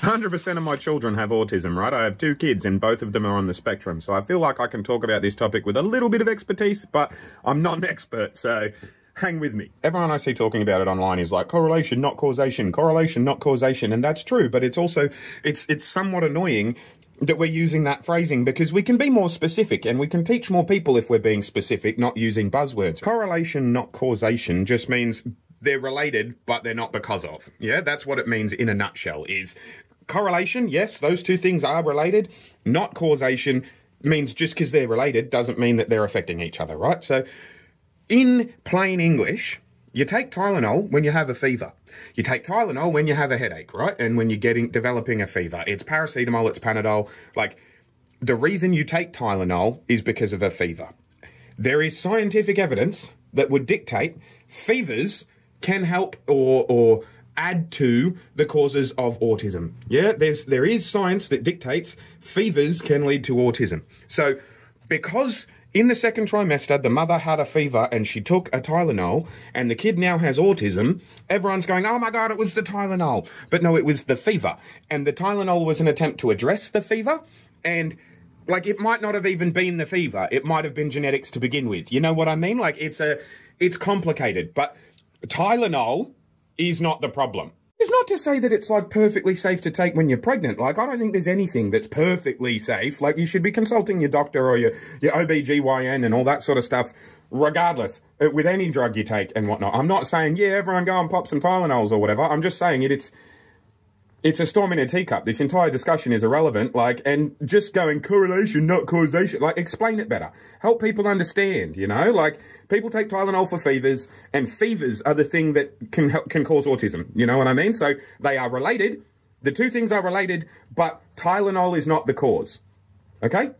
100% of my children have autism, right? I have two kids and both of them are on the spectrum. So I feel like I can talk about this topic with a little bit of expertise, but I'm not an expert, so hang with me. Everyone I see talking about it online is like, correlation, not causation, correlation, not causation. And that's true, but it's also, it's somewhat annoying that we're using that phrasing, because we can be more specific and we can teach more people if we're being specific, not using buzzwords. Correlation, not causation, just means they're related, but they're not because of. Yeah, that's what it means in a nutshell, is correlation, yes, those two things are related. Not causation means just because they're related doesn't mean that they're affecting each other, right? So in plain English, you take Tylenol when you have a fever. You take Tylenol when you have a headache, right? And when you're developing a fever. It's paracetamol, it's Panadol. Like, the reason you take Tylenol is because of a fever. There is scientific evidence that would dictate fevers can help or add to the causes of autism. Yeah, there is science that dictates fevers can lead to autism. So, because in the second trimester, the mother had a fever and she took a Tylenol and the kid now has autism, everyone's going, oh my God, it was the Tylenol. But no, it was the fever. And the Tylenol was an attempt to address the fever. And like, it might not have even been the fever. It might have been genetics to begin with. You know what I mean? Like, it's complicated, but Tylenol is not the problem. It's not to say that it's like perfectly safe to take when you're pregnant. Like, I don't think there's anything that's perfectly safe. Like, you should be consulting your doctor or your OBGYN and all that sort of stuff, regardless, with any drug you take and whatnot. I'm not saying, yeah, everyone go and pop some Tylenols or whatever. I'm just saying it's a storm in a teacup. This entire discussion is irrelevant. Like, and just going correlation, not causation. Like, explain it better. Help people understand, you know? Like, people take Tylenol for fevers, and fevers are the thing that can cause autism. You know what I mean? So they are related. The two things are related, but Tylenol is not the cause. Okay?